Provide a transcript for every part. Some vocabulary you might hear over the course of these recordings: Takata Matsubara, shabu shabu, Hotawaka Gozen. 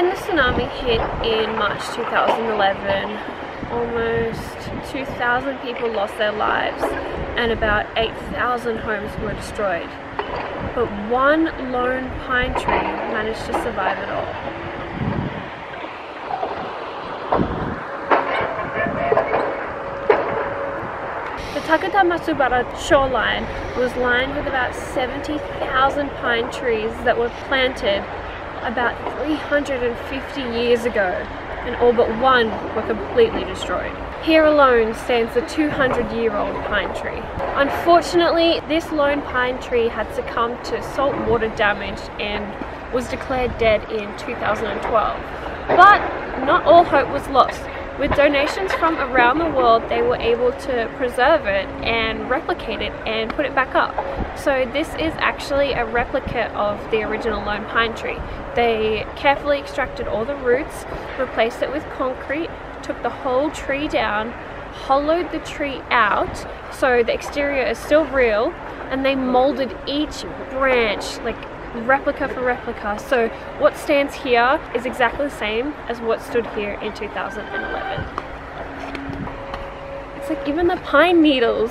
when the tsunami hit in March 2011, almost 2,000 people lost their lives and about 8,000 homes were destroyed. But one lone pine tree managed to survive it all. The Takata Matsubara shoreline was lined with about 70,000 pine trees that were planted about 350 years ago, and all but one were completely destroyed. Here alone stands the 200-year-old pine tree. Unfortunately, this lone pine tree had succumbed to saltwater damage and was declared dead in 2012. But not all hope was lost. With donations from around the world, they were able to preserve it and replicate it and put it back up. So this is actually a replica of the original lone pine tree. They carefully extracted all the roots, replaced it with concrete, took the whole tree down, hollowed the tree out so the exterior is still real, and they molded each branch like replica for replica, so what stands here is exactly the same as what stood here in 2011. It's like even the pine needles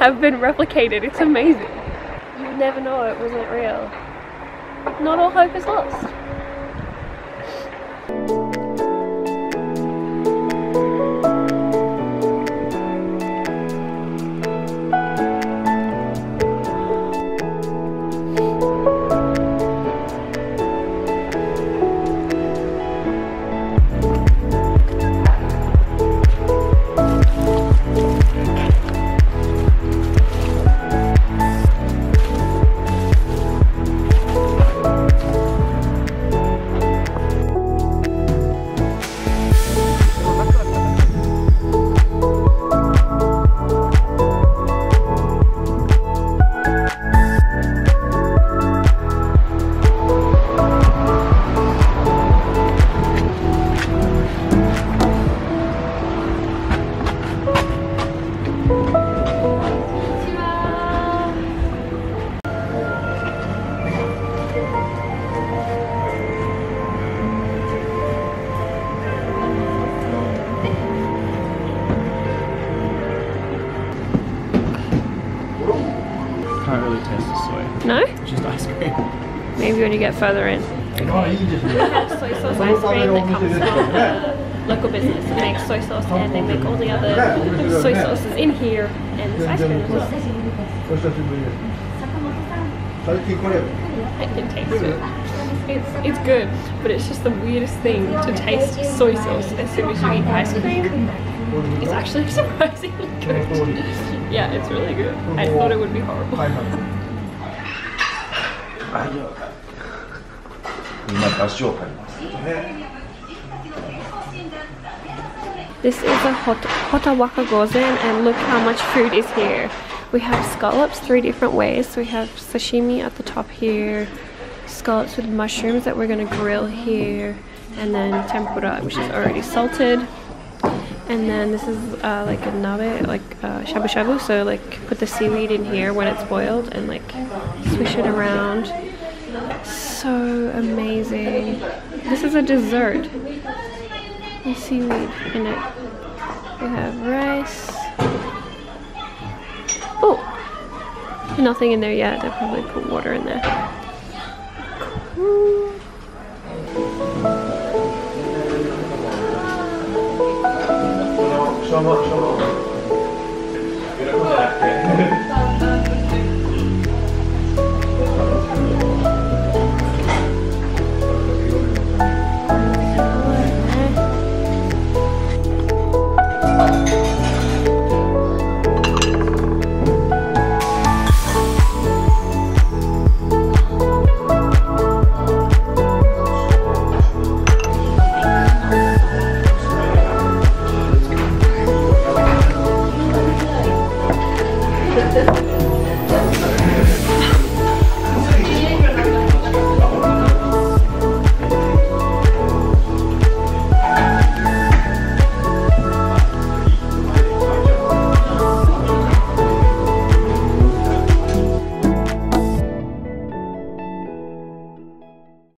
have been replicated. It's amazing. You would never know it wasn't real. Not all hope is lost. Can't really taste the soy. No? It's just ice cream. Maybe when you get further in. Oh, you just soy sauce ice cream that comes from local business. They make soy sauce and they make all the other soy sauces in here, and this ice cream as well. I can taste it. It's good, but it's just the weirdest thing to taste soy sauce as soon as you eat ice cream. It's actually surprisingly good. Yeah, it's really good. I thought it would be horrible. This is a Hotawaka Gozen, and look how much food is here. We have scallops three different ways. So we have sashimi at the top here, scallops with mushrooms that we're going to grill here, and then tempura, which is already salted. And then this is like a nabe, like shabu shabu, so like put the seaweed in here when it's boiled and like swish it around. So amazing. This is a dessert with seaweed in it. We have rice. Oh, nothing in there yet. They'll probably put water in there. Cool. Show up, show up.